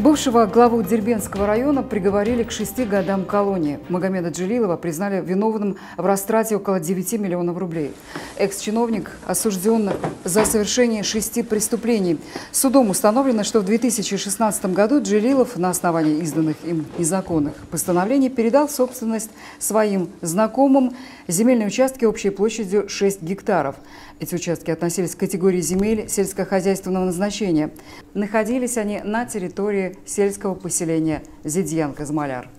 Бывшего главу Дербентского района приговорили к 6 годам колонии. Магомеда Джелилова признали виновным в растрате около 9 миллионов рублей. Экс-чиновник осужден за совершение 6 преступлений. Судом установлено, что в 2016 году Джелилов на основании изданных им незаконных постановлений передал в собственность своим знакомым земельные участки общей площадью 6 гектаров. Эти участки относились к категории земель сельскохозяйственного назначения. Находились они на территории сельского поселения Зидьян-Казмаляр.